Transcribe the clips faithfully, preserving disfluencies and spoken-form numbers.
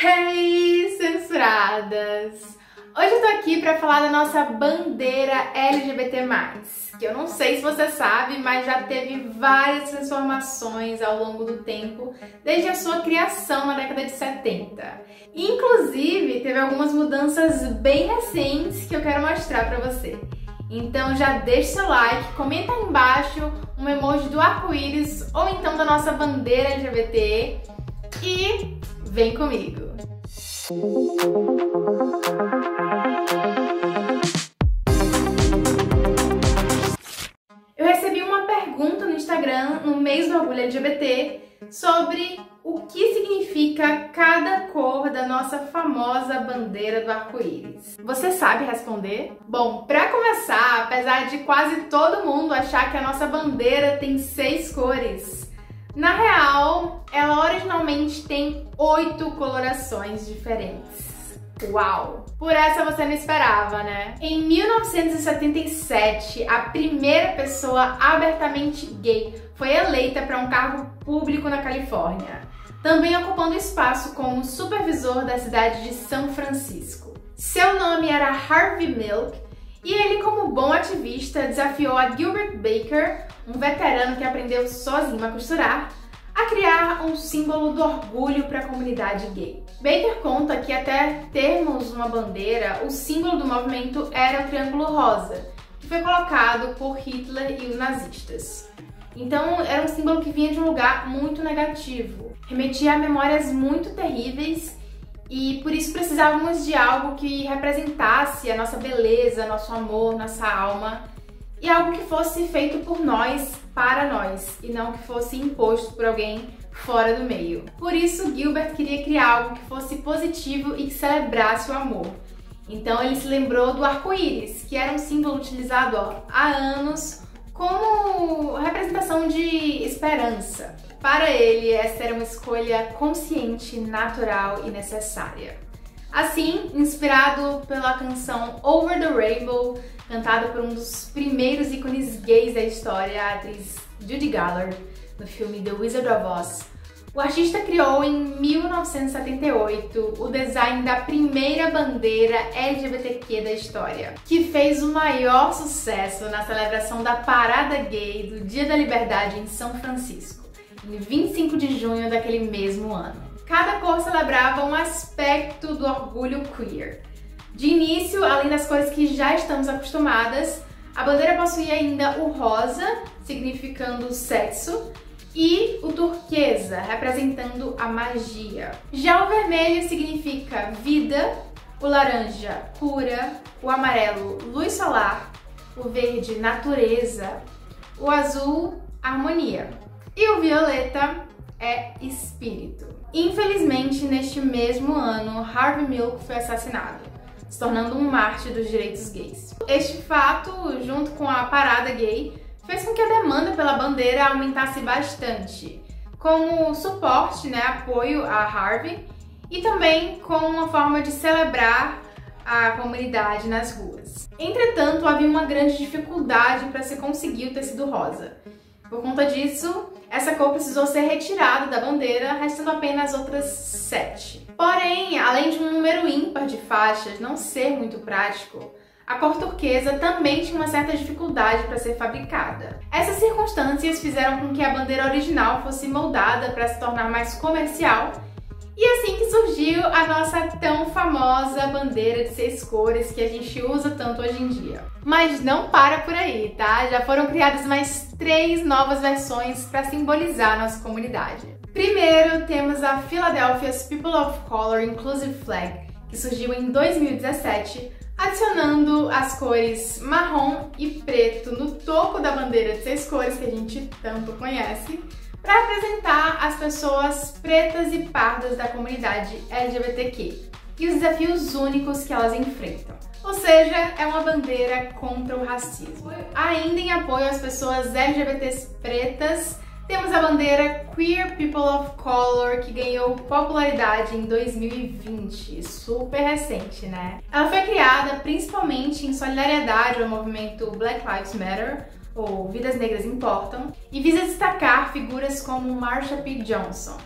Hey, censuradas! Hoje eu tô aqui pra falar da nossa bandeira L G B T mais, que eu não sei se você sabe, mas já teve várias transformações ao longo do tempo, desde a sua criação na década de setenta. Inclusive, teve algumas mudanças bem recentes que eu quero mostrar pra você. Então já deixa seu like, comenta aí embaixo um emoji do arco-íris ou então da nossa bandeira L G B T e vem comigo! Eu recebi uma pergunta no Instagram, no mês do orgulho L G B T, sobre o que significa cada cor da nossa famosa bandeira do arco-íris. Você sabe responder? Bom, pra começar, apesar de quase todo mundo achar que a nossa bandeira tem seis cores, na real, ela originalmente tem oito colorações diferentes. Uau! Por essa você não esperava, né? Em mil novecentos e setenta e sete, a primeira pessoa abertamente gay foi eleita para um cargo público na Califórnia, também ocupando espaço como supervisor da cidade de São Francisco. Seu nome era Harvey Milk, e ele, como bom ativista, desafiou a Gilbert Baker, um veterano que aprendeu sozinho a costurar, a criar um símbolo do orgulho para a comunidade gay. Baker conta que até termos uma bandeira, o símbolo do movimento era o triângulo rosa, que foi colocado por Hitler e os nazistas. Então era um símbolo que vinha de um lugar muito negativo, remetia a memórias muito terríveis, e por isso precisávamos de algo que representasse a nossa beleza, nosso amor, nossa alma, e algo que fosse feito por nós, para nós, e não que fosse imposto por alguém fora do meio. Por isso, Gilbert queria criar algo que fosse positivo e que celebrasse o amor. Então ele se lembrou do arco-íris, que era um símbolo utilizado ó, há anos como representação de esperança. Para ele, essa era uma escolha consciente, natural e necessária. Assim, inspirado pela canção Over the Rainbow, cantada por um dos primeiros ícones gays da história, a atriz Judy Garland, no filme The Wizard of Oz, o artista criou em mil novecentos e setenta e oito o design da primeira bandeira L G B T Q da história, que fez o maior sucesso na celebração da Parada Gay do Dia da Liberdade em São Francisco, em vinte e cinco de junho daquele mesmo ano. Cada cor celebrava um aspecto do orgulho queer. De início, além das cores que já estamos acostumadas, a bandeira possuía ainda o rosa, significando sexo, e o turquesa, representando a magia. Já o vermelho significa vida, o laranja, cura, o amarelo, luz solar, o verde, natureza, o azul, harmonia. E o violeta é espírito. Infelizmente, neste mesmo ano, Harvey Milk foi assassinado, se tornando um mártir dos direitos gays. Este fato, junto com a parada gay, fez com que a demanda pela bandeira aumentasse bastante, como suporte, né, apoio a Harvey, e também como uma forma de celebrar a comunidade nas ruas. Entretanto, havia uma grande dificuldade para se conseguir o tecido rosa. Por conta disso, essa cor precisou ser retirada da bandeira, restando apenas outras sete. Porém, além de um número ímpar de faixas não ser muito prático, a cor turquesa também tinha uma certa dificuldade para ser fabricada. Essas circunstâncias fizeram com que a bandeira original fosse moldada para se tornar mais comercial, e assim que surgiu a nossa tão famosa bandeira de seis cores que a gente usa tanto hoje em dia. Mas não para por aí, tá? Já foram criadas mais três novas versões para simbolizar a nossa comunidade. Primeiro, temos a Philadelphia's People of Color Inclusive Flag, que surgiu em dois mil e dezessete, adicionando as cores marrom e preto no topo da bandeira de seis cores que a gente tanto conhece, para representar as pessoas pretas e pardas da comunidade L G B T Q e os desafios únicos que elas enfrentam. Ou seja, é uma bandeira contra o racismo. Ainda em apoio às pessoas L G B Ts pretas, temos a bandeira Queer People of Color, que ganhou popularidade em dois mil e vinte, super recente, né? Ela foi criada principalmente em solidariedade ao movimento Black Lives Matter, ou Vidas Negras Importam, e visa destacar figuras como Marsha P Johnson,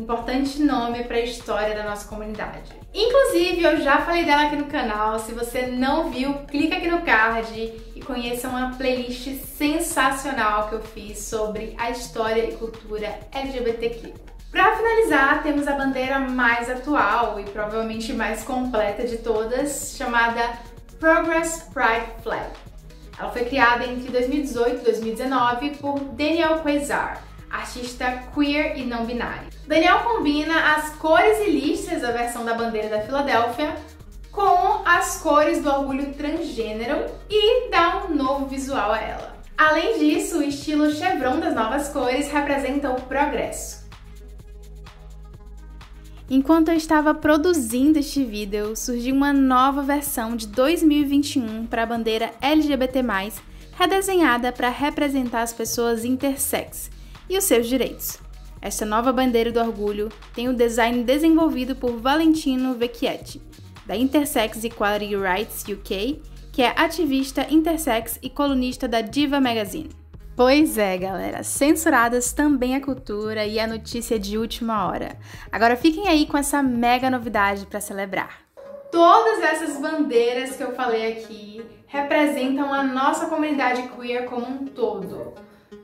importante nome para a história da nossa comunidade. Inclusive, eu já falei dela aqui no canal, se você não viu, clica aqui no card e conheça uma playlist sensacional que eu fiz sobre a história e cultura L G B T Q. Para finalizar, temos a bandeira mais atual e provavelmente mais completa de todas, chamada Progress Pride Flag. Ela foi criada entre dois mil e dezoito e dois mil e dezenove por Daniel Quasar, artista queer e não binário. Daniel combina as cores e listras da versão da bandeira da Filadélfia com as cores do orgulho transgênero e dá um novo visual a ela. Além disso, o estilo chevron das novas cores representa o progresso. Enquanto eu estava produzindo este vídeo, surgiu uma nova versão de dois mil e vinte e um para a bandeira L G B T mais, redesenhada para representar as pessoas intersex e os seus direitos. Esta nova bandeira do orgulho tem o design desenvolvido por Valentino Vecchietti, da Intersex Equality Rights U K, que é ativista intersex e colunista da Diva Magazine. Pois é, galera, Censuradas também é cultura e é notícia de última hora. Agora fiquem aí com essa mega novidade para celebrar. Todas essas bandeiras que eu falei aqui representam a nossa comunidade queer como um todo.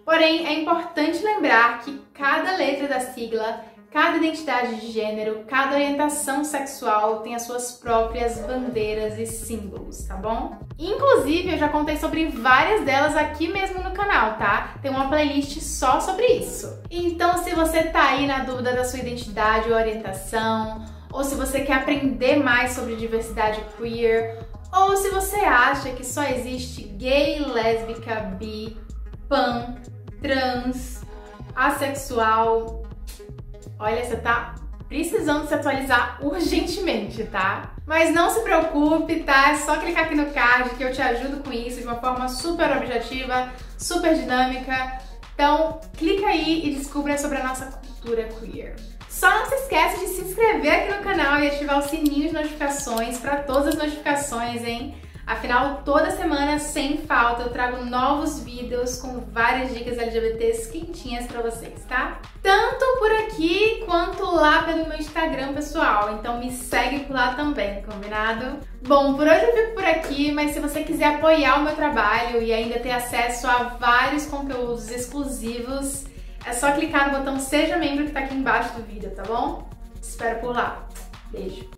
Porém, é importante lembrar que cada letra da sigla, cada identidade de gênero, cada orientação sexual tem as suas próprias bandeiras e símbolos, tá bom? Inclusive, eu já contei sobre várias delas aqui mesmo no canal, tá? Tem uma playlist só sobre isso. Então, se você tá aí na dúvida da sua identidade ou orientação, ou se você quer aprender mais sobre diversidade queer, ou se você acha que só existe gay, lésbica, bi, pan, trans, assexual... Olha, você tá precisando se atualizar urgentemente, tá? Mas não se preocupe, tá? É só clicar aqui no card que eu te ajudo com isso de uma forma super objetiva, super dinâmica. Então, clica aí e descubra sobre a nossa cultura queer. Só não se esquece de se inscrever aqui no canal e ativar o sininho de notificações para todas as notificações, hein? Afinal, toda semana, sem falta, eu trago novos vídeos com várias dicas L G B Ts quentinhas pra vocês, tá? Tanto por aqui, quanto lá pelo meu Instagram pessoal, então me segue por lá também, combinado? Bom, por hoje eu fico por aqui, mas se você quiser apoiar o meu trabalho e ainda ter acesso a vários conteúdos exclusivos, é só clicar no botão Seja Membro que tá aqui embaixo do vídeo, tá bom? Te espero por lá. Beijo!